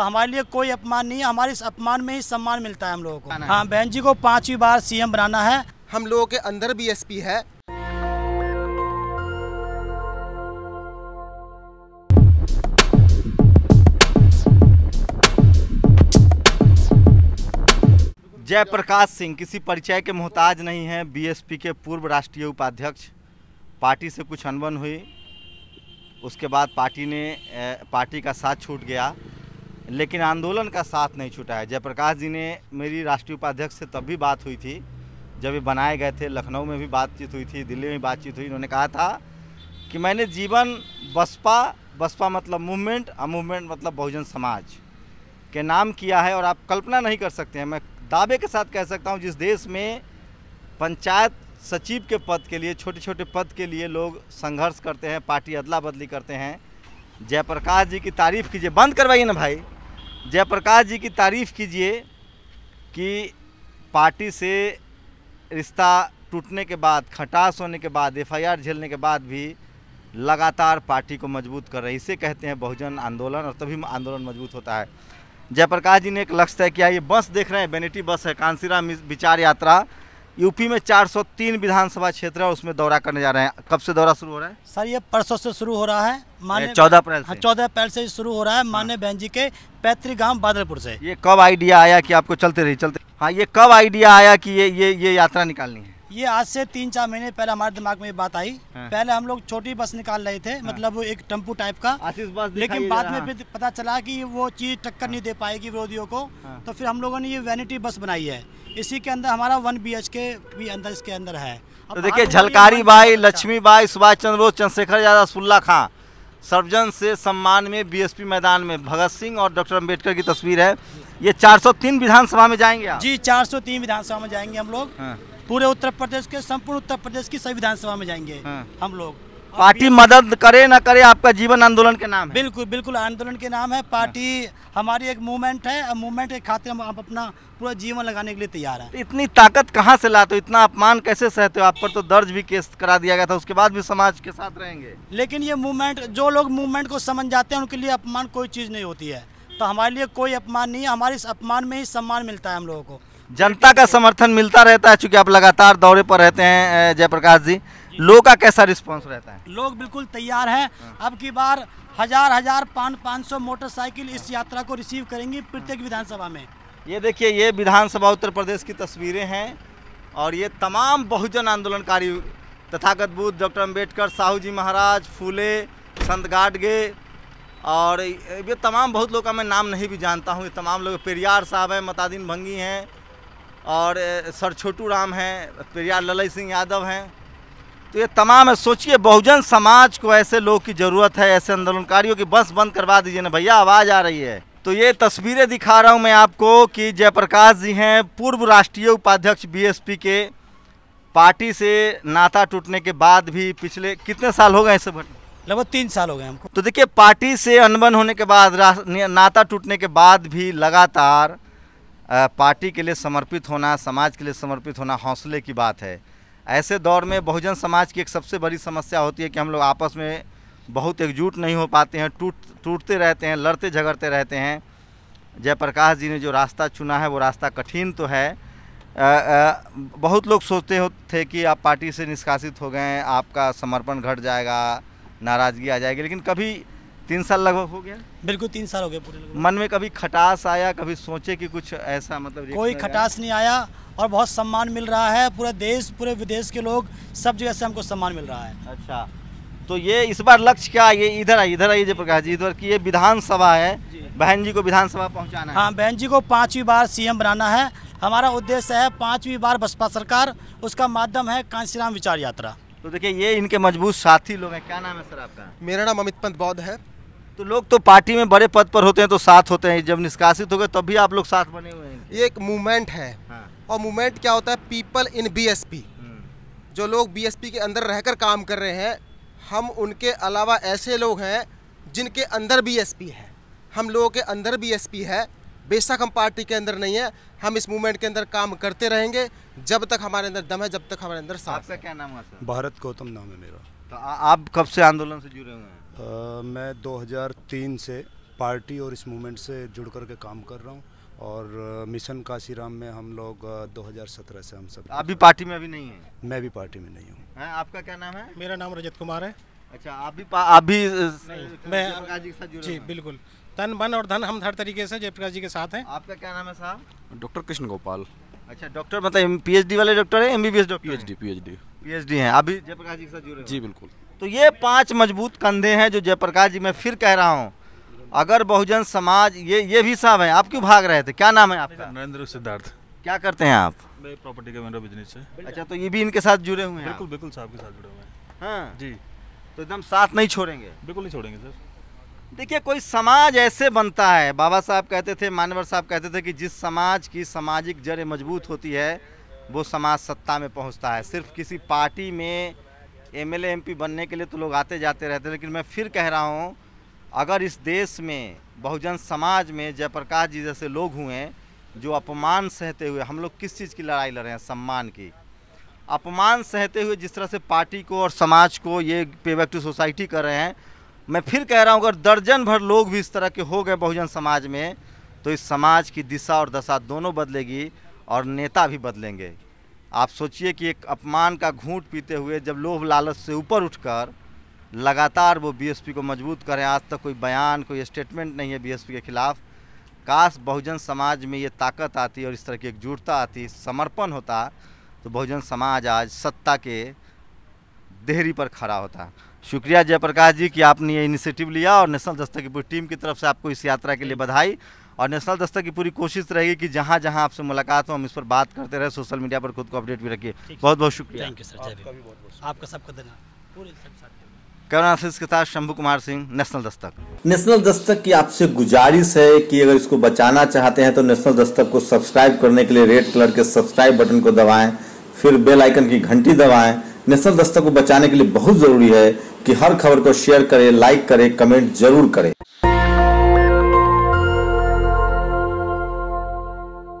तो हमारे लिए कोई अपमान नहीं है, हमारे इस अपमान में ही सम्मान मिलता है हम लोगों को। हाँ, बहन जी को 5वीं बार सीएम बनाना है। हम लोगों के अंदर बीएसपी है। जयप्रकाश सिंह किसी परिचय के मोहताज नहीं है। बीएसपी के पूर्व राष्ट्रीय उपाध्यक्ष, पार्टी से कुछ अनबन हुई, उसके बाद पार्टी का साथ छूट गया, लेकिन आंदोलन का साथ नहीं छूटा है। जयप्रकाश जी ने, मेरी राष्ट्रीय उपाध्यक्ष से तब भी बात हुई थी जब ये बनाए गए थे, लखनऊ में भी बातचीत हुई थी, दिल्ली में बातचीत हुई। इन्होंने कहा था कि मैंने जीवन बसपा मतलब मूवमेंट और मूवमेंट मतलब बहुजन समाज के नाम किया है। और आप कल्पना नहीं कर सकते हैं, मैं दावे के साथ कह सकता हूं, जिस देश में पंचायत सचिव के पद के लिए, छोटे छोटे पद के लिए लोग संघर्ष करते हैं, पार्टी अदला बदली करते हैं, जयप्रकाश जी की तारीफ़ कीजिए। बंद करवाइए ना भाई, जयप्रकाश जी की तारीफ़ कीजिए कि पार्टी से रिश्ता टूटने के बाद, खटास होने के बाद, एफआईआर झेलने के बाद भी लगातार पार्टी को मजबूत कर रहे हैं। इसे कहते हैं बहुजन आंदोलन, और तभी आंदोलन मजबूत होता है। जयप्रकाश जी ने एक लक्ष्य तय किया। ये बस देख रहे हैं, बेनेटी बस है, कांशीराम विचार यात्रा। यूपी में 403 विधानसभा क्षेत्र है और उसमें दौरा करने जा रहे हैं। कब से दौरा शुरू हो रहा है? सर ये परसों से शुरू हो रहा है, माने 14 अप्रैल। हाँ, 14 अप्रैल से शुरू हो रहा है। माने बहन जी के पैतृक गांव बादलपुर से। ये कब आइडिया आया कि आपको चलते? हाँ, ये कब आइडिया आया कि ये यात्रा निकालनी है? ये आज से 3-4 महीने पहले हमारे दिमाग में ये बात आई। पहले हम लोग छोटी बस निकाल रहे थे, मतलब वो एक टेम्पू टाइप का, लेकिन बाद में फिर पता चला कि वो चीज़ टक्कर नहीं दे पाएगी विरोधियों को, तो फिर हम लोगों ने ये वैनिटी बस बनाई है। इसी के अंदर हमारा 1 BHK भी अंदर इसके अंदर है। तो देखिए, झलकारी भाई, लक्ष्मी बाई, सुभाष चंद्र बोस, चंद्रशेखर यादव, सुल्ला खान, सर्वजन से सम्मान में बीएसपी मैदान में भगत सिंह और डॉक्टर अम्बेडकर की तस्वीर है। ये 403 विधानसभा में जाएंगे आप? जी, 403 विधानसभा में जाएंगे हम लोग। पूरे उत्तर प्रदेश के, संपूर्ण उत्तर प्रदेश की सभी विधानसभा में जाएंगे हम लोग। पार्टी मदद करे ना करे, आपका जीवन आंदोलन के नाम है। बिल्कुल बिल्कुल, आंदोलन के नाम है। पार्टी हमारी एक मूवमेंट है, मूवमेंट के खातिर हम अपना पूरा जीवन लगाने के लिए तैयार हैं। इतनी ताकत कहाँ से लाते हो? इतना अपमान कैसे सहते हो? आप पर तो दर्ज भी केस करा दिया गया था, उसके बाद भी समाज के साथ रहेंगे। लेकिन ये मूवमेंट, जो लोग मूवमेंट को समझ जाते हैं उनके लिए अपमान कोई चीज़ नहीं होती है। तो हमारे लिए कोई अपमान नहीं है, हमारे इस अपमान में ही सम्मान मिलता है हम लोगों को। जनता का समर्थन मिलता रहता है, चूँकि आप लगातार दौरे पर रहते हैं जयप्रकाश जी। लोग का कैसा रिस्पांस रहता है? लोग बिल्कुल तैयार हैं। अब की बार 1000-1500 मोटरसाइकिल इस यात्रा को रिसीव करेंगी प्रत्येक विधानसभा में। ये देखिए, ये विधानसभा उत्तर प्रदेश की तस्वीरें हैं, और ये तमाम बहुजन आंदोलनकारी, तथागत बुद्ध, डॉक्टर अम्बेडकर, साहू जी महाराज, फूले, संत गाडगे, और ये तमाम बहुत लोग का मैं नाम नहीं भी जानता हूँ। ये तमाम लोग, पेरियार साहब हैं, मतादीन भंगी हैं, और सर छोटू राम हैं, प्रिया ललित सिंह यादव हैं। तो ये तमाम है। सोचिए, बहुजन समाज को ऐसे लोग की ज़रूरत है, ऐसे आंदोलनकारियों की। बस बंद करवा दीजिए ना भैया, आवाज़ आ रही है। तो ये तस्वीरें दिखा रहा हूँ मैं आपको कि जयप्रकाश जी हैं पूर्व राष्ट्रीय उपाध्यक्ष बीएसपी के। पार्टी से नाता टूटने के बाद भी पिछले कितने साल हो गए ऐसे भटके? लगभग 3 साल हो गए हमको। तो देखिए, पार्टी से अनबन होने के बाद, नाता टूटने के बाद भी लगातार पार्टी के लिए समर्पित होना, समाज के लिए समर्पित होना हौसले की बात है। ऐसे दौर में बहुजन समाज की एक सबसे बड़ी समस्या होती है कि हम लोग आपस में बहुत एकजुट नहीं हो पाते हैं, टूटते रहते हैं, लड़ते झगड़ते रहते हैं। जयप्रकाश जी ने जो रास्ता चुना है वो रास्ता कठिन तो है। बहुत लोग सोचते थे कि आप पार्टी से निष्कासित हो गए, आपका समर्पण घट जाएगा, नाराज़गी आ जाएगी, लेकिन कभी 3 साल लगभग हो गया। बिल्कुल 3 साल हो गए पूरे। मन में कभी खटास आया? कभी सोचे कि कुछ ऐसा, मतलब कोई खटास नहीं आया और बहुत सम्मान मिल रहा है। पूरा देश, पूरे विदेश के लोग, सब जगह से हमको सम्मान मिल रहा है। अच्छा, तो ये इस बार लक्ष्य क्या? ये इधर आइए जयप्रकाश जी, इधर की ये विधानसभा है, बहन जी को विधानसभा पहुँचाना है। हाँ, बहन जी को 5वीं बार CM बनाना है। हमारा उद्देश्य है 5वीं बार बसपा सरकार, उसका माध्यम है कांशीराम विचार यात्रा। तो देखिए, ये इनके मजबूत साथी लोग हैं। क्या नाम है सर आपका? मेरा नाम अमित पंत बौद्ध है। तो लोग तो पार्टी में बड़े पद पर होते हैं तो साथ होते हैं, जब निष्कासित हो गए तब भी आप लोग साथ बने हुए हैं। ये एक मूवमेंट है। हाँ। और मूवमेंट क्या होता है? People in BSP. जो लोग बीएसपी के अंदर रहकर काम कर रहे हैं, हम उनके अलावा ऐसे लोग हैं जिनके अंदर बीएसपी है। हम लोगों के अंदर बीएसपी है, बेशक हम पार्टी के अंदर नहीं है। हम इस मूवमेंट के अंदर काम करते रहेंगे जब तक हमारे अंदर दम है, जब तक हमारे अंदर साथ है। क्या नाम है? भारत गौतम नाम है मेरा। तो आप कब से आंदोलन से जुड़े हुए हैं? मैं 2003 से पार्टी और इस मूवमेंट से जुड़ कर के काम कर रहा हूँ और मिशन कांशीराम में हम लोग 2017 से हम सब। आप भी पार्टी में अभी नहीं हैं? मैं भी पार्टी में नहीं हूँ। आपका क्या नाम है? मेरा नाम रजत कुमार है। अच्छा, आप भी मैं जी हैं। बिल्कुल, तन मन और धन हम हर तरीके से जयप्रकाश जी के साथ हैं। आपका क्या नाम है साहब? डॉक्टर कृष्ण गोपाल। अच्छा, डॉक्टर मतलब PhD वाले डॉक्टर है? MBBS doctor? PhD हैं। आप भी जयप्रकाश जी के साथ जुड़े? जी बिल्कुल। तो ये 5 मजबूत कंधे हैं जो जयप्रकाश जी, मैं फिर कह रहा हूँ अगर बहुजन समाज, ये भी साहब हैं। आप क्यों भाग रहे थे? क्या नाम है आपका? नरेंद्र सिद्धार्थ। क्या करते हैं आप? प्रॉपर्टी का मेरा बिजनेस है। अच्छा, तो ये भी इनके साथ जुड़े हुए हैं? बिल्कुल बिल्कुल साहब के साथ जुड़े हुए हैं। हाँ जी, तो एकदम साथ नहीं छोड़ेंगे? बिल्कुल नहीं छोड़ेंगे सर। देखिए, कोई समाज ऐसे बनता है, बाबा साहब कहते थे, मानवर साहब कहते थे कि जिस समाज की सामाजिक जड़ें मजबूत होती है वो समाज सत्ता में पहुंचता है। सिर्फ किसी पार्टी में MLA MP बनने के लिए तो लोग आते जाते रहते हैं, लेकिन मैं फिर कह रहा हूँ अगर इस देश में बहुजन समाज में जयप्रकाश जी जैसे लोग हुए जो अपमान सहते हुए, हम लोग किस चीज़ की लड़ाई लड़ रहे हैं? सम्मान की। अपमान सहते हुए जिस तरह से पार्टी को और समाज को ये पे बैक टू सोसाइटी कर रहे हैं, मैं फिर कह रहा हूँ अगर दर्जन भर लोग भी इस तरह के हो गए बहुजन समाज में तो इस समाज की दिशा और दशा दोनों बदलेगी और नेता भी बदलेंगे। आप सोचिए कि एक अपमान का घूंट पीते हुए जब लोभ लालच से ऊपर उठकर लगातार वो BSP को मजबूत करें, आज तक कोई बयान कोई स्टेटमेंट नहीं है BSP के खिलाफ। काश बहुजन समाज में ये ताकत आती और इस तरह की एकजुटता आती, समर्पण होता, तो बहुजन समाज आज सत्ता के देहरी पर खड़ा होता। शुक्रिया जयप्रकाश जी कि आपने ये इनिशिएटिव लिया और नेशनल दस्तक की पूरी टीम की तरफ से आपको इस यात्रा के लिए बधाई। और नेशनल दस्तक की पूरी कोशिश रहेगी कि जहाँ जहाँ आपसे मुलाकात हो हम इस पर बात करते रहे, सोशल मीडिया पर खुद को अपडेट भी रखिए। बहुत बहुत शुक्रिया। थैंक यू सर, आपका सबका धन्यवाद। कैमरामैन के साथ शंभू कुमार सिंह, नेशनल दस्तक। नेशनल दस्तक की आपसे गुजारिश है कि अगर इसको बचाना चाहते हैं तो नेशनल दस्तक को सब्सक्राइब करने के लिए रेड कलर के सब्सक्राइब बटन को दबाएं, फिर बेल आइकन की घंटी दबाएं। नेशनल दस्तक को बचाने के लिए बहुत जरूरी है कि हर खबर को शेयर करें, लाइक करें, कमेंट जरूर करें।